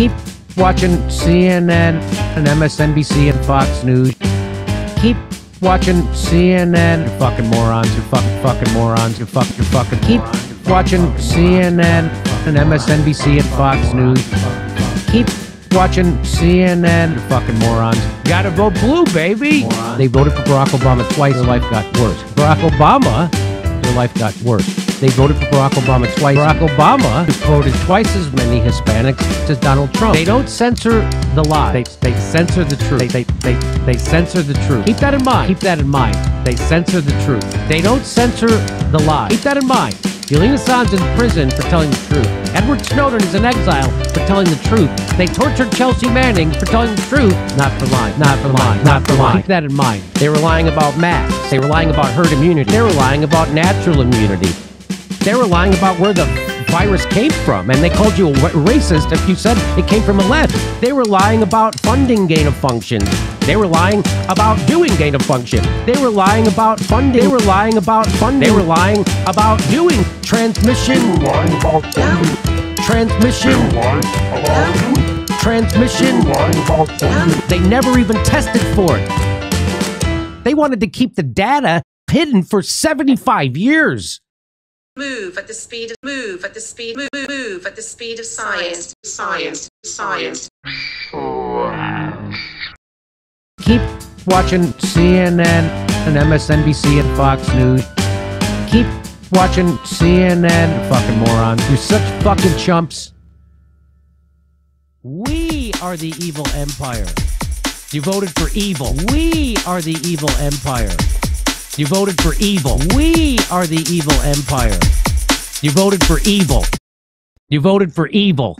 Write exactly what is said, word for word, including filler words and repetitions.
Keep watching C N N and M S N B C and Fox News. Keep watching C N N. You fucking morons. You fucking fucking morons. You fucking you fucking. Keep watching C N N and M S N B C and Fox News. Keep watching C N N. You fucking morons. Gotta vote blue, baby. Morons. They voted for Barack Obama twice. Their life got worse. Barack Obama. Their life got worse. They voted for Barack Obama twice. Barack Obama voted twice as many Hispanics as Donald Trump. They don't censor the lies. They, they censor the truth. They, they, they, they censor the truth. Keep that in mind. Keep that in mind. They censor the truth. They don't censor the lies. Keep that in mind. Julian Assange is in prison for telling the truth. Edward Snowden is in exile for telling the truth. They tortured Chelsea Manning for telling the truth. Not for lying. Not for lying. Not for lying. Keep that in mind. They were lying about masks. They were lying about herd immunity. They were lying about natural immunity. They were lying about where the virus came from, and they called you a racist if you said it came from a lab. They were lying about funding gain of function. They were lying about doing gain of function. They were lying about funding. They were lying about funding. They were lying about doing transmission. They were lying about transmission. They were lying about transmission. They were lying about. They never even tested for it. They wanted to keep the data hidden for seventy-five years. Move at the speed of move at the speed move move at the speed of science science science. Keep watching C N N and M S N B C and Fox News. Keep watching C N N. You fucking morons. You're such fucking chumps. We are the evil empire. You voted for evil. We are the evil empire. You voted for evil. We are the evil empire. You voted for evil. You voted for evil.